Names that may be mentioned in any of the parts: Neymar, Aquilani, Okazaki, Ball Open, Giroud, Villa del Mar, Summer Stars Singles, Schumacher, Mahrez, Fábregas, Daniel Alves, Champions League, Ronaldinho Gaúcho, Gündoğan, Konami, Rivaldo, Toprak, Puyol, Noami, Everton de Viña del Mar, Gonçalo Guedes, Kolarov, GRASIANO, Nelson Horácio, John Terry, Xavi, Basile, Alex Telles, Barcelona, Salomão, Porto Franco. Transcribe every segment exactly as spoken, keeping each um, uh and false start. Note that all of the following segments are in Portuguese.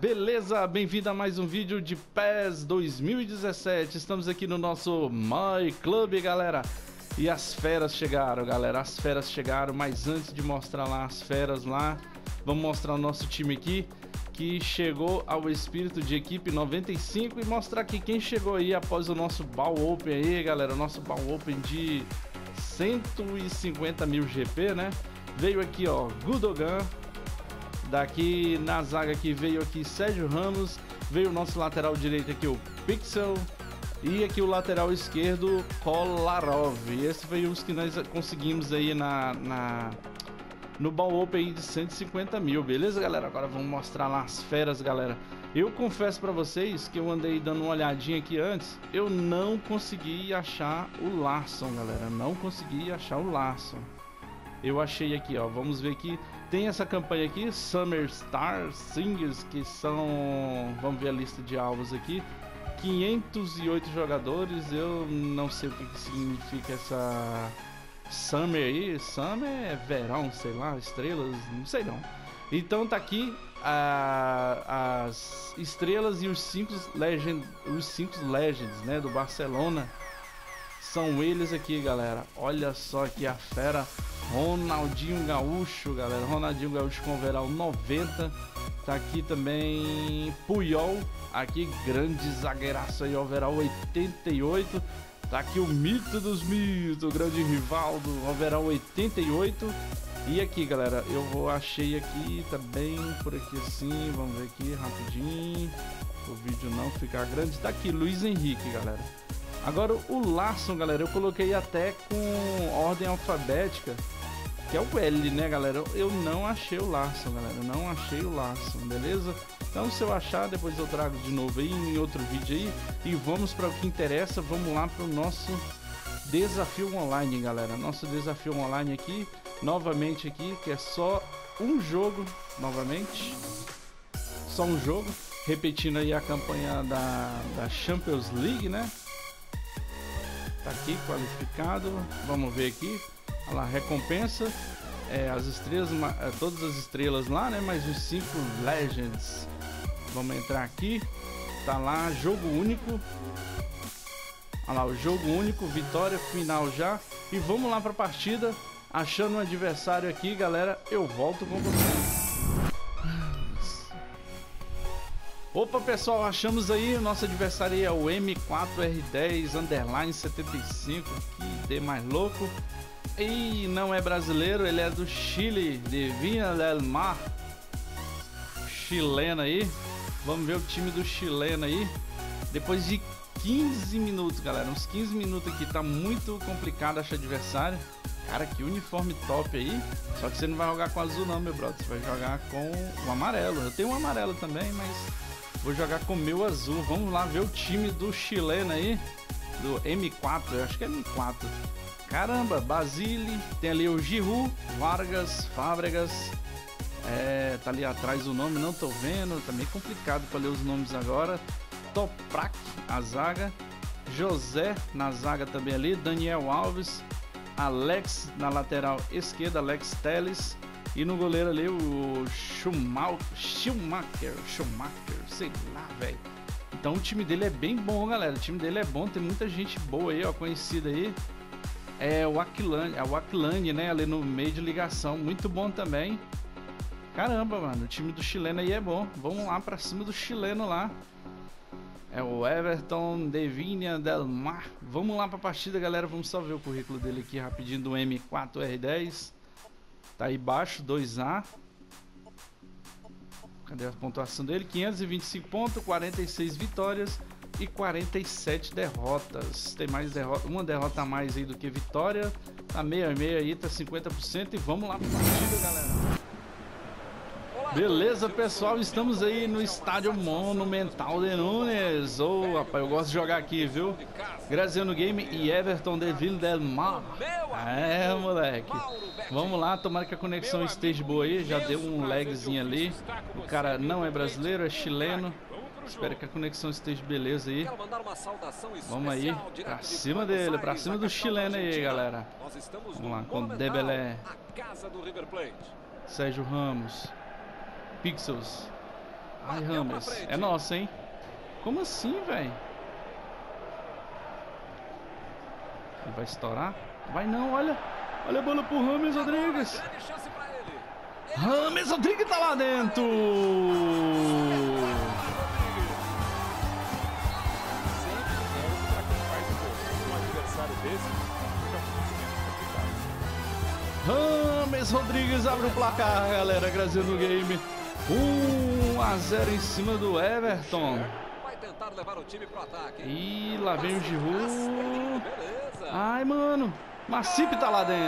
Beleza, bem-vindo a mais um vídeo de PES dois mil e dezessete. Estamos aqui no nosso MyClub, galera. E as feras chegaram, galera. As feras chegaram, mas antes de mostrar lá as feras lá, vamos mostrar o nosso time aqui, que chegou ao espírito de equipe noventa e cinco, e mostrar aqui quem chegou aí após o nosso Ball Open aí, galera. O nosso Ball Open de cento e cinquenta mil G P, né? Veio aqui, ó, Gündoğan. Daqui na zaga aqui veio aqui Sérgio Ramos, veio o nosso lateral direito aqui o Pixel, e aqui o lateral esquerdo Kolarov. E esse foi os que nós conseguimos aí na, na, no Ball Open de cento e cinquenta mil, beleza, galera? Agora vamos mostrar lá as feras, galera. Eu confesso pra vocês que eu andei dando uma olhadinha aqui antes, eu não consegui achar o Larson, galera, não consegui achar o Larson. Eu achei aqui, ó, vamos ver aqui. Tem essa campanha aqui, Summer Stars Singles, que são... Vamos ver a lista de alvos aqui, quinhentos e oito jogadores. Eu não sei o que, que significa essa Summer aí. Summer é verão, sei lá, estrelas, não sei não. Então tá aqui a, as estrelas e os cinco legend, os cinco legends, né, do Barcelona. São eles aqui, galera. Olha só aqui a fera Ronaldinho Gaúcho, galera. Ronaldinho Gaúcho com overall noventa. Tá aqui também Puyol, aqui grande zagueiraço aí, overall oitenta e oito. Tá aqui o mito dos mitos, o grande Rivaldo, overall oitenta e oito. E aqui, galera, eu vou achei aqui também por aqui assim, vamos ver aqui rapidinho, o vídeo não ficar grande. Tá aqui Luiz Henrique, galera. Agora o Larson, galera, eu coloquei até com ordem alfabética, que é o L, né, galera? Eu não achei o Larson, galera, eu não achei o Larson, beleza? Então se eu achar, depois eu trago de novo aí em outro vídeo aí. E vamos para o que interessa, vamos lá para o nosso desafio online, galera. Nosso desafio online aqui, novamente aqui, que é só um jogo, novamente, só um jogo. Repetindo aí a campanha da, da Champions League, né? Tá aqui, qualificado, vamos ver aqui. Olha lá, recompensa, é, as estrelas, todas as estrelas lá, né, mais os cinco legends. Vamos entrar aqui, tá lá, jogo único. Olha lá, o jogo único, vitória, final já. E vamos lá pra partida, achando um adversário aqui, galera, eu volto com vocês. Opa, pessoal, achamos aí, o nosso adversário é o M quatro R dez underline setenta e cinco, que dê mais louco. E não é brasileiro, ele é do Chile, de Villa del Mar, chileno aí. Vamos ver o time do chileno aí. Depois de quinze minutos, galera, uns quinze minutos aqui, tá muito complicado achar adversário. Cara, que uniforme top aí. Só que você não vai jogar com azul não, meu brother, você vai jogar com o amarelo. Eu tenho um amarelo também, mas... vou jogar com o meu azul. Vamos lá ver o time do chileno aí, do M quatro, eu acho que é M quatro. Caramba, Basile, tem ali o Giroud, Vargas, Fábregas. É, tá ali atrás o nome, não tô vendo. Tá meio complicado pra ler os nomes agora. Toprak, a zaga. José, na zaga também ali. Daniel Alves. Alex, na lateral esquerda, Alex Telles. E no goleiro ali o Schumacher, Schumacher, sei lá, velho. Então o time dele é bem bom, galera. O time dele é bom, tem muita gente boa aí, ó, conhecida aí. É o Aquilani, é o Aquilani, né, ali no meio de ligação, muito bom também. Caramba, mano, o time do chileno aí é bom. Vamos lá pra cima do chileno lá. É o Everton de Viña del Mar. Vamos lá pra partida, galera, vamos só ver o currículo dele aqui rapidinho do M quatro R dez. Tá aí baixo, dois A. Cadê a pontuação dele? quinhentos e vinte e cinco pontos, quarenta e seis vitórias e quarenta e sete derrotas. Tem mais derrota, uma derrota a mais aí do que vitória. Tá meia a meia aí, tá cinquenta por cento. E vamos lá pro partido, galera. Beleza, pessoal, estamos aí no estádio Monumental de Nunes. Ô, oh, rapaz, eu gosto de jogar aqui, viu? Graziano Game e Everton de Viña del Mar. É, moleque. Vamos lá, tomara que a conexão esteja boa aí. Já deu um lagzinho ali. O cara não é brasileiro, é chileno. Espero que a conexão esteja beleza aí. Vamos aí, pra cima dele, pra cima do chileno aí, galera. Vamos lá, com Dembélé, Sérgio Ramos, Pixels, Ai, Ramos, é nossa, hein? Como assim, velho? Ele vai estourar? Vai não, olha. Olha a bola pro Ramos Rodrigues. Ramos Rodrigues tá lá dentro. Ramos Rodrigues abre o placar, galera. Graças no game. um a zero em cima do Everton. Tentar levar o time pro ataque. Ih, lá vem o Giroud. Ai, mano. Massip tá lá dentro.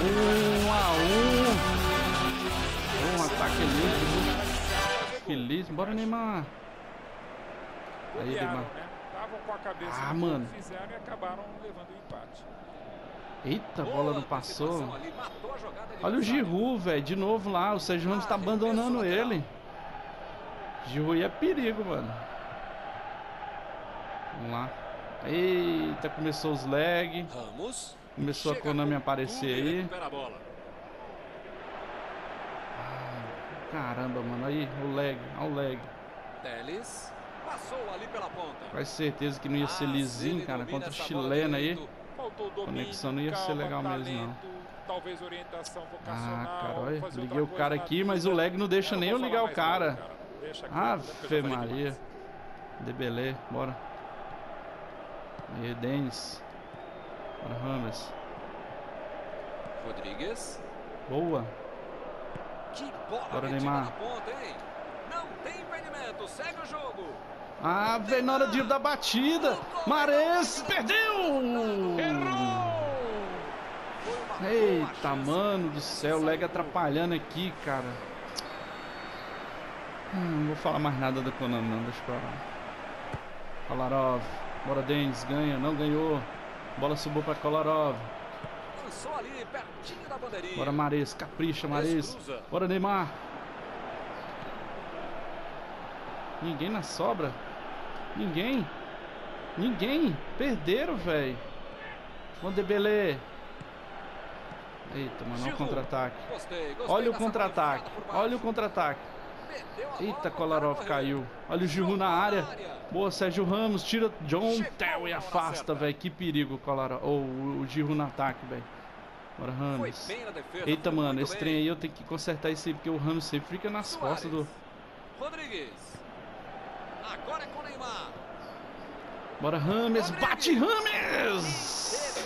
Um a um. Um ataque lindo. Feliz. Bora, Neymar. Aí, Neymar. Com a cabeça, ah, mano, fizeram e acabaram levando o empate. Eita, a bola não passou. Olha o Giroud, velho, de novo lá. O Sérgio Ramos tá abandonando ele. Giroud é perigo, mano. Vamos lá. Eita, começou os lag. Começou a Konami aparecer aí. Ai, caramba, mano. Aí, o lag. Olha o lag. Telles. Com certeza que não ia ser lisinho, cara, contra o chileno aí. A conexão não ia ser legal mesmo, não. Ah, cara, olha, liguei o cara aqui, mas o lag não deixa nem eu ligar o cara. Ave Maria. Dembélé, bora. Aí, Denis. Bora, Ramos. Rodrigues. Boa. Bora, Neymar. Não tem impedimento, segue o jogo. Ah, vem na hora de ir da batida. Mares perdeu! Errou! Eita, mano do céu, o lag atrapalhando aqui, cara. Hum, não vou falar mais nada da Konami, não, deixa pra lá. Kolarov, bora, Denis, ganha, não ganhou. Bola subiu pra Kolarov. Bora, Mares, capricha, Mares. Bora, Neymar. Ninguém na sobra. Ninguém. Ninguém. Perderam, velho. Vamos, Dembélé. Eita, mano. Olha o contra-ataque. Olha o contra-ataque. Olha o contra-ataque. Eita, Kolarov caiu. Olha o Giroud na área. Boa, Sérgio Ramos. Tira John Terry e afasta, velho. Que perigo, Kolarov. Ou o Giroud no ataque, velho. Bora, Ramos. Eita, mano. Esse trem aí eu tenho que consertar isso aí, porque o Ramos sempre fica nas costas do... Rodrigues. Agora é com o Neymar. Bora, Ramos. Rodrigues. Bate, Ramos.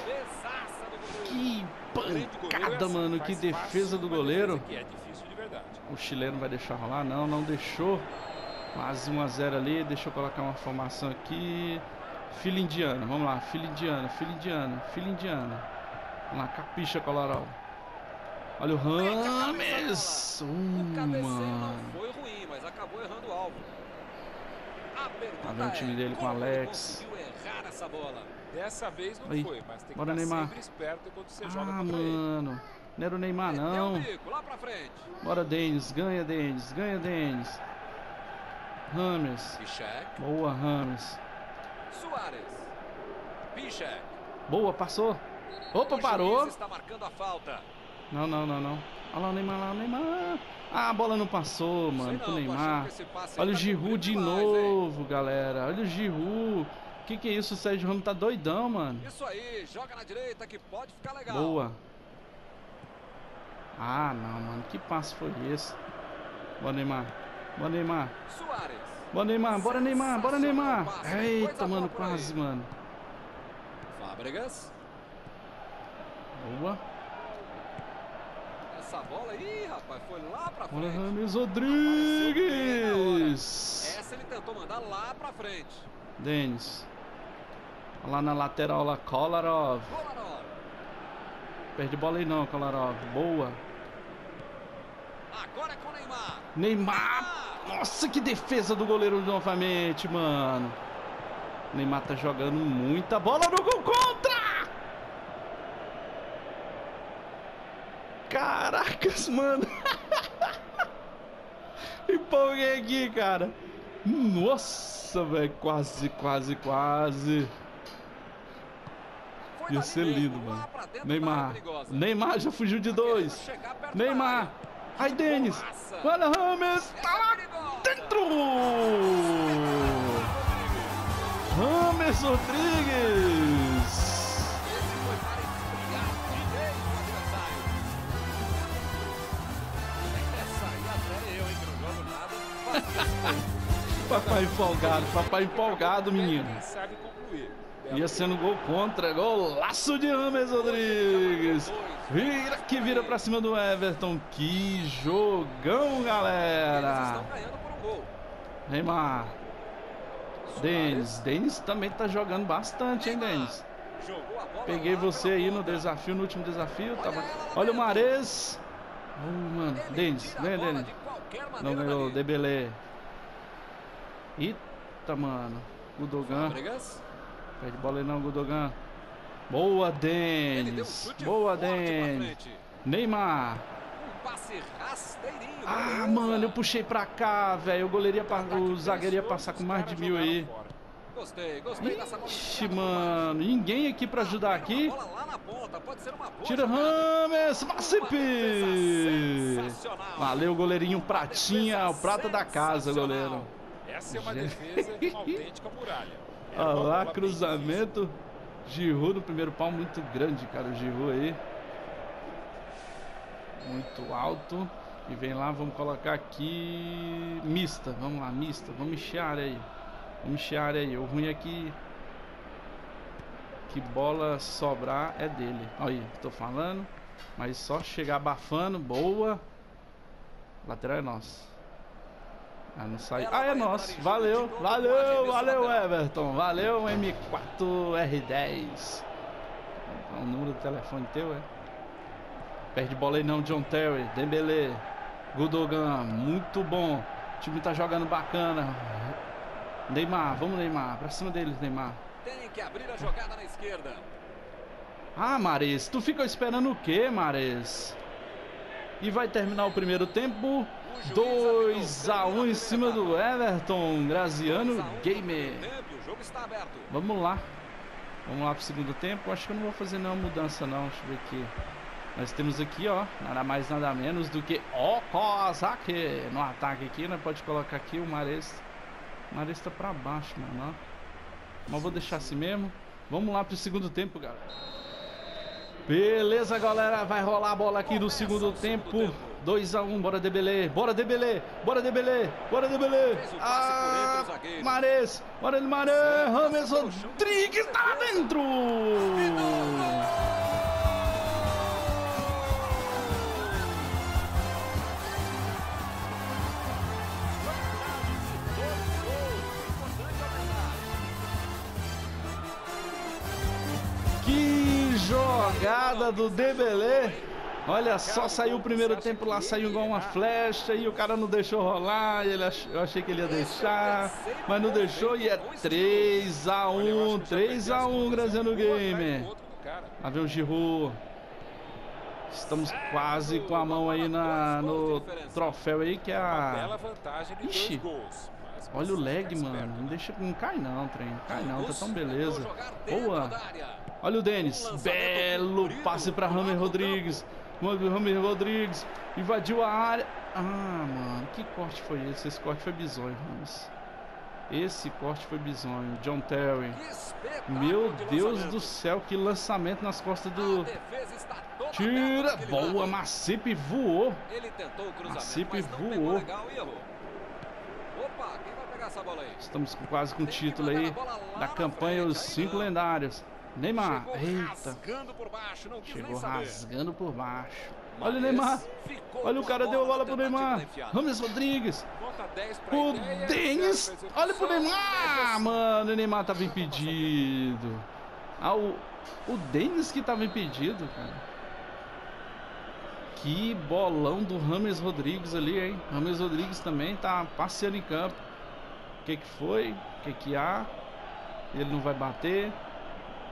Que pancada, mano. Que defesa do goleiro. O chileno vai deixar rolar? Não, não deixou. Quase um a zero ali. Deixa eu colocar uma formação aqui. Fila indiana. Vamos lá. Fila indiana. Fila indiana. Fila indiana. Vamos lá. Capricha, Kolarov. Olha o Ramos. Um, mano. Foi ruim, mas acabou errando o alvo. Lá vem o time dele com o Alex. Dessa vez não foi, mas tem que estar sempre esperto quando você joga contra ele. Ah, mano. Não era o Neymar, não. Bora, Denis. Ganha, Denis. Ganha, Denis. Ramos. Boa, Ramos. Boa, passou. Opa, parou. Não, não, não, não. Olha lá o Neymar, lá o Neymar. Ah, a bola não passou, mano, pro Neymar. Olha o Giroud de novo, galera. Olha o Giroud. Que que é isso? O Sérgio Ramos tá doidão, mano. Isso aí, joga na direita que pode ficar legal. Boa. Ah, não, mano. Que passo foi esse? Bora, Neymar. Bora, Neymar. Bora, Neymar. Bora, Neymar. Bora, Neymar. Eita, mano, quase, mano. Fábregas. Boa. Essa bola aí, rapaz, foi lá pra frente. Olha, Ramos Rodrigues. Essa ele tentou mandar lá pra frente. Denis. Lá na lateral, lá, Kolarov. Kolarov. Perde bola aí não, Kolarov. Boa. Agora é com o Neymar. Neymar. Nossa, que defesa do goleiro novamente, mano. O Neymar tá jogando muita bola no gol contra. Caracas, mano. Empolguei aqui, cara. Nossa, velho. Quase, quase, quase. Ia ser lindo, mano. Neymar. Neymar já fugiu de dois. Neymar. Ai, Denis. Olha, Ramos. Tá lá dentro. Ramos Rodrigues. Papai empolgado, papai empolgado, menino. Ia sendo gol contra, golaço de Ramos Rodrigues. Vira que vira pra cima do Everton. Que jogão, galera. Neymar. Denis, Denis também tá jogando bastante, hein, Denis. Peguei você aí no desafio, no último desafio. Tava... Olha o Mahrez. Oh, mano, Denis, vem, Denis. Não ganhou, Dembélé. Eita, mano. Gündoğan. Pede bola aí não, Gündoğan. Boa, Denis. Um Boa, Denis. Neymar. Um ah, mano, eu puxei pra cá, velho. O goleiro ia pa... o zagueiro ia passar com mais de mil aí. Gostei, gostei. Ixi, mano. Ninguém aqui pra ajudar aqui. Tira Ramos. Participe. Valeu, goleirinho. Pratinha. O prata da casa, goleiro. Essa é uma defesa uma autêntica muralha. É Olha lá, cruzamento. Giroud no primeiro pau, muito grande, cara. O Giroud aí. Muito alto. E vem lá, vamos colocar aqui. Mista, vamos lá, mista. Vamos encher a área aí. Vamos encher a área aí. O ruim é que. Que bola sobrar é dele. Olha aí, tô falando. Mas só chegar abafando. Boa. Lateral é nosso. Ah, não sai. Ah, é nosso. Valeu, valeu, valeu, Everton. Valeu, M quatro R dez. O número do telefone teu, é? Perde bola aí não, John Terry. Dembélé. Gündoğan. Muito bom. O time tá jogando bacana. Neymar, vamos, Neymar. Pra cima deles, Neymar. Tem que abrir a jogada na esquerda. Ah, Mahrez. Tu ficou esperando o quê, Mahrez? E vai terminar o primeiro tempo. dois a um em cima do Everton. Graziano Gamer. Vamos lá. Vamos lá pro segundo tempo. Acho que eu não vou fazer nenhuma mudança não. Deixa eu ver aqui. Nós temos aqui, ó, nada mais nada menos do que Okazaki no ataque aqui, né? Pode colocar aqui o Mahrez. O Mahrez tá pra baixo, mano, ó. Mas vou deixar assim mesmo. Vamos lá pro segundo tempo, galera. Beleza, galera, vai rolar a bola aqui no segundo tempo. dois a um, bora Dembélé, bora Dembélé, bora Dembélé, bora Dembélé. Ah, Mahrez, bora ele, Mahrez, Ramos Rodrigues, tá dentro! Jogada do Dembélé. Olha só, saiu o primeiro tempo lá, saiu igual uma flecha e o cara não deixou rolar. Ele ach... Eu achei que ele ia deixar, mas não deixou e é três a um, três a um, Graziano Gamer. Lá vem o Giroud. Estamos quase com a mão aí na... no troféu aí que é a... Ixi. Olha o lag, mano. Não deixa, não cai não, trem. Não cai não, tá tão beleza. Boa. Olha o Denis. Belo passe para Ramos Rodrigues. Ramos Rodrigues invadiu a área. Ah, mano, que corte foi esse? Esse corte foi bizonho, Ramos. Esse corte foi bizonho. John Terry. Meu Deus do céu, que lançamento nas costas do... Tira. Boa, Macipe voou. Macipe voou. Estamos quase com o título aí da campanha, os cinco lendários. Neymar, eita. Chegou rasgando por baixo. Olha o Neymar. Olha o cara, deu a bola pro Neymar. Ramos Rodrigues. O Denis. Olha pro Neymar. Mano, o Neymar tava impedido. Ah, o, o Denis que tava impedido, cara. Que bolão do Ramos Rodrigues ali, hein? Ramos Rodrigues também tá passeando em campo. O que que foi? O que que há? Ele não vai bater.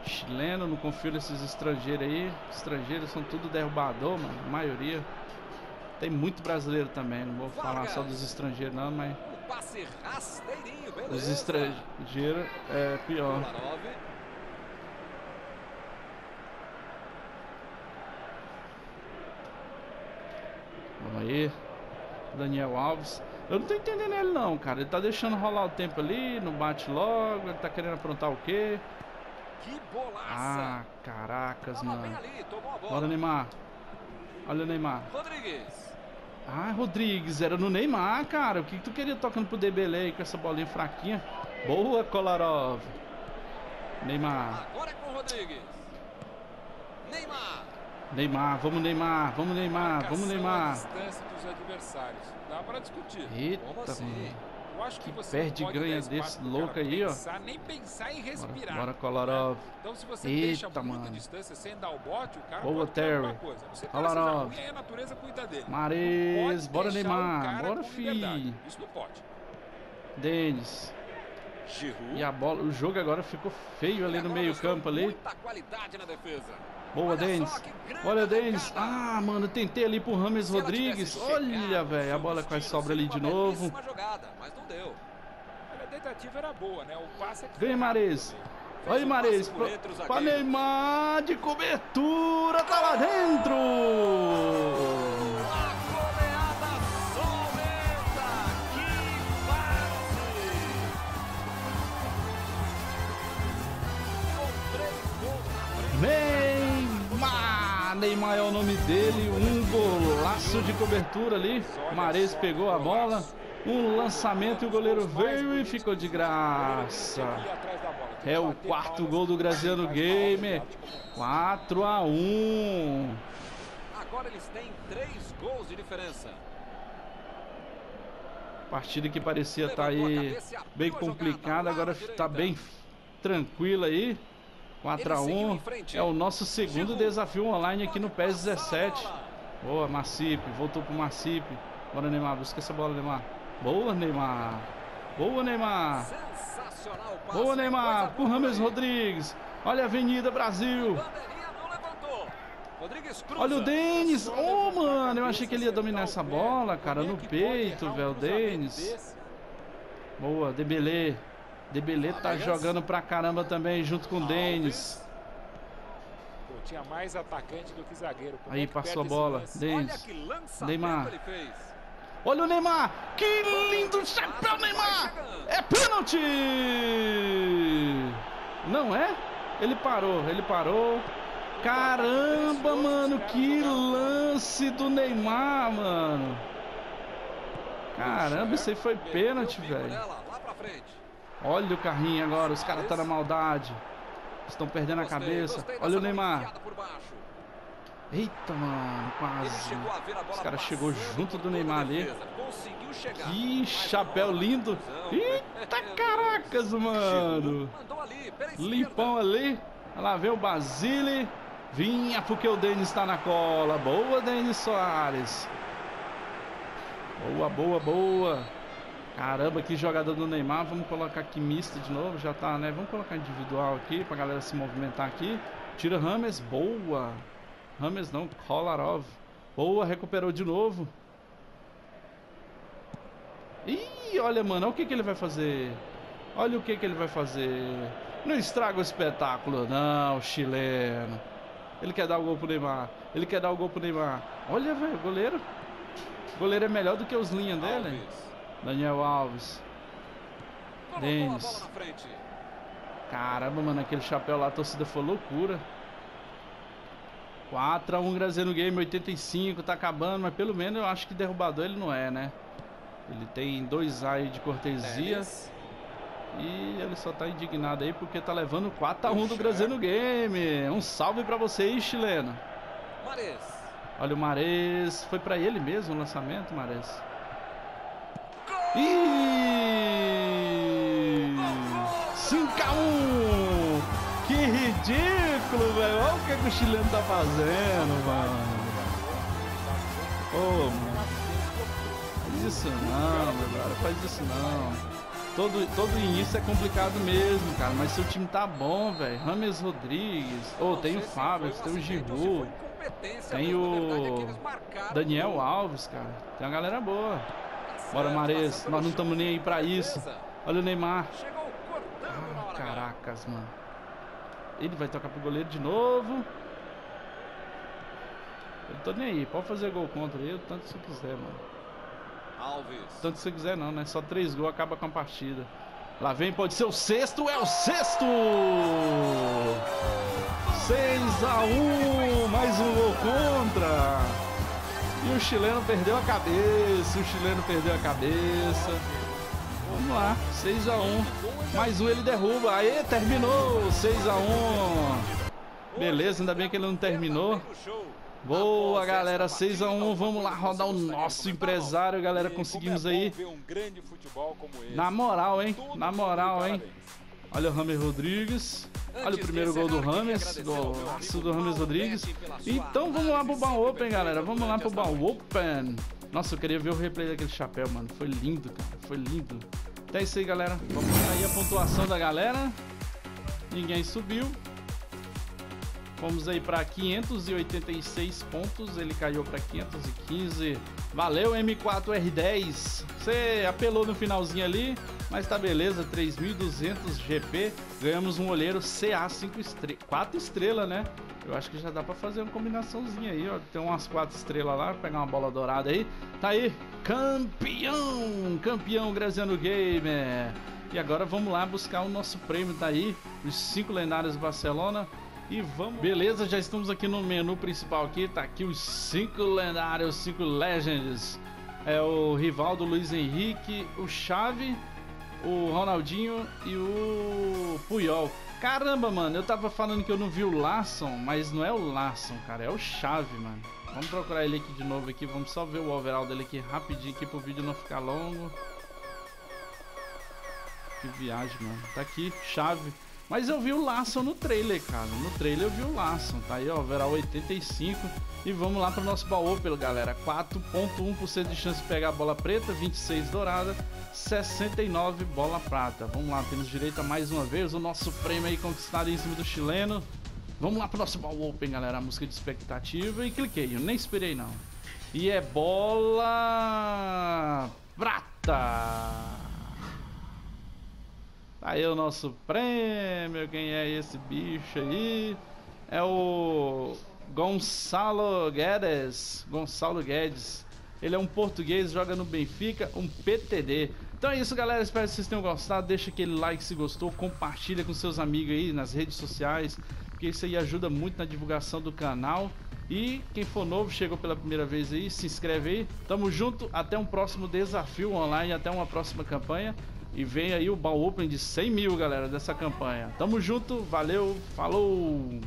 Chileno, não confio nesses estrangeiros aí. Estrangeiros são tudo derrubador, mano. A maioria. Tem muito brasileiro também. Não vou falar só dos estrangeiros, não, mas. Os estrangeiros é pior. Aí, Daniel Alves. Eu não tô entendendo ele não, cara. Ele tá deixando rolar o tempo ali, não bate logo. Ele tá querendo aprontar o quê? Que bolaça. Ah, caracas, tava mano ali, bora, Neymar. Olha o Neymar Rodrigues. Ah, Rodrigues, era no Neymar, cara. O que, que tu queria tocando pro Dembélé aí com essa bolinha fraquinha? Boa, Kolarov. Neymar. Agora é com o Rodrigues. Neymar. Neymar, vamos Neymar, vamos Neymar, vamos Neymar. Distância dos adversários. Dá pra discutir. Eita, assim? Mano. Eu acho que, que você perde e ganha desse louco aí, pensar, ó. Nem pensar em respirar. Bora, bora Kolarov. Né? Então, se você eita, deixa mano muita distância sem dar o bote, o cara boa, Terry. Kolarov. A natureza cuida dele. Mares, bora Neymar, bora filho. Isso não pode. Denis. Giroud. E a bola, o jogo agora ficou feio ali no meio-campo ali. Muita qualidade na defesa. Boa, Denis. Olha, Denis. Ah, mano, tentei ali pro James Rodrigues. Olha, velho, a bola quase sobra ali de novo. A tentativa era boa, né? O passe é que vem, Mares. Olha, Mares. Pra Neymar de cobertura. Tá lá dentro. Neymar é o nome dele, um golaço de cobertura ali. Mares pegou a bola, um lançamento e o goleiro veio e ficou de graça. É o quarto gol do Graziano Gamer, quatro a um. Agora eles têm três gols de diferença. Partida que parecia estar aí bem complicada, agora está bem tranquila aí. quatro a um, é o nosso segundo desafio online aqui no PES dezessete. Boa, Macip, voltou pro Macip. Bora, Neymar, busca essa bola, Neymar. Boa, Neymar. Boa, Neymar. Boa, Neymar, com James Rodrigues. Olha a Avenida Brasil. Olha o Denis. Oh, mano, eu achei que ele ia dominar essa bola, cara, no peito, velho, Denis. Boa, Dembélé. Dembélé tá jogando pra caramba também, junto com o Denis. Pô, tinha mais atacante do que zagueiro. Como aí é que passou a bola, Denis. Neymar. Olha o Neymar. Que lindo chapéu, Neymar. É pênalti. Não é? Ele parou, ele parou. Caramba, mano. Que lance do Neymar, mano. Caramba, isso aí foi pênalti, velho. Lá pra frente. Olha o carrinho agora, os caras estão tá na maldade. Estão perdendo a cabeça. Olha o Neymar. Eita, mano, quase. Os caras chegou junto do Neymar ali. Que chapéu lindo. Eita, caracas, mano. Limpão ali. Olha lá, vem o Basile. Vinha porque o Denis está na cola. Boa, Denis Soares. Boa, boa, boa. Caramba, que jogada do Neymar. Vamos colocar aqui mista de novo. Já tá, né? Vamos colocar individual aqui pra galera se movimentar aqui. Tira James. Boa. James não, Kolarov. Boa, recuperou de novo. Ih, olha, mano. Olha o que que ele vai fazer. Olha o que que ele vai fazer. Não estraga o espetáculo, não, chileno. Ele quer dar o gol pro Neymar. Ele quer dar o gol pro Neymar. Olha, velho, o goleiro. O goleiro é melhor do que os linhas dele. Daniel Alves. Denis. Caramba, mano, aquele chapéu lá, a torcida foi loucura. quatro a um, Graziano Game, oitenta e cinco, tá acabando, mas pelo menos eu acho que derrubador ele não é, né? Ele tem dois A aí de cortesia. E ele só tá indignado aí porque tá levando quatro a um do Graziano Game. Um salve pra vocês, chileno. Olha o Mares. Foi pra ele mesmo o lançamento, Mares. E cinco a um. Que ridículo, velho. Olha o que o chileno tá fazendo, mano. Ô, mano. Faz isso não, meu cara. Faz isso não. Todo, todo início é complicado mesmo, cara. Mas seu time tá bom, velho. James Rodrigues. Ô, oh, tem o Fábregas, tem o Giroud. Tem o Daniel Alves, cara. Tem uma galera boa. Bora, Mares, nós não estamos nem aí pra isso. Olha o Neymar. Ah, caracas, mano. Ele vai tocar pro goleiro de novo. Eu não tô nem aí, pode fazer gol contra aí o tanto que você quiser, mano. Alves. Tanto que você quiser não, né? Só três gols acaba com a partida. Lá vem, pode ser o sexto, é o sexto! seis a um, mais um gol contra. E o chileno perdeu a cabeça, o chileno perdeu a cabeça. Vamos lá, seis a um. Mais um ele derruba, aí terminou, seis a um. Beleza, ainda bem que ele não terminou. Boa, galera, seis a um, vamos lá rodar o nosso empresário, galera, conseguimos aí. Na moral, hein, na moral, hein. Olha o James Rodrigues, olha o primeiro gol do James, golaço do James Rodrigues. Então vamos lá pro Ball Open, galera, vamos lá pro Ball Open. Nossa, eu queria ver o replay daquele chapéu, mano, foi lindo, cara, foi lindo. Então é isso aí, galera, vamos ver aí a pontuação da galera. Ninguém subiu. Fomos aí para quinhentos e oitenta e seis pontos, ele caiu para quinhentos e quinze. Valeu, M quatro R dez. Você apelou no finalzinho ali, mas tá beleza, três mil e duzentos G P. Ganhamos um olheiro C A cinco estre... quatro estrelas, né? Eu acho que já dá para fazer uma combinaçãozinha aí, ó. Tem umas quatro estrelas lá, pegar uma bola dourada aí. Tá aí, campeão! Campeão Graziano Gamer! E agora vamos lá buscar o nosso prêmio, tá aí, os cinco lendários do Barcelona. E vamos... Beleza, já estamos aqui no menu principal aqui, tá aqui os cinco lendários, cinco legends. É o Rivaldo, o Luiz Henrique, o Xavi, o Ronaldinho e o Puyol. Caramba, mano, eu tava falando que eu não vi o Larson, mas não é o Larson, cara, é o Xavi, mano. Vamos procurar ele aqui de novo aqui, vamos só ver o overall dele aqui rapidinho aqui pro vídeo não ficar longo. Que viagem, mano. Tá aqui, Xavi. Mas eu vi o Larson no trailer, cara. No trailer eu vi o Larson. Tá aí, ó. Overall oitenta e cinco. E vamos lá pro nosso Ball Open, galera. quatro vírgula um por cento de chance de pegar a bola preta. vinte e seis dourada. sessenta e nove bola prata. Vamos lá. Temos direito a mais uma vez o nosso prêmio aí conquistado em cima do chileno. Vamos lá pro nosso Ball Open, galera. A música de expectativa. E cliquei. Eu nem esperei, não. E é bola prata. Aí o nosso prêmio, quem é esse bicho aí? É o Gonçalo Guedes, Gonçalo Guedes. Ele é um português, joga no Benfica, um P T D. Então é isso, galera, espero que vocês tenham gostado. Deixa aquele like se gostou, compartilha com seus amigos aí nas redes sociais, porque isso aí ajuda muito na divulgação do canal. E quem for novo, chegou pela primeira vez aí, se inscreve aí. Tamo junto, até um próximo desafio online, até uma próxima campanha. E vem aí o Ball Open de cem mil, galera, dessa campanha. Tamo junto, valeu, falou!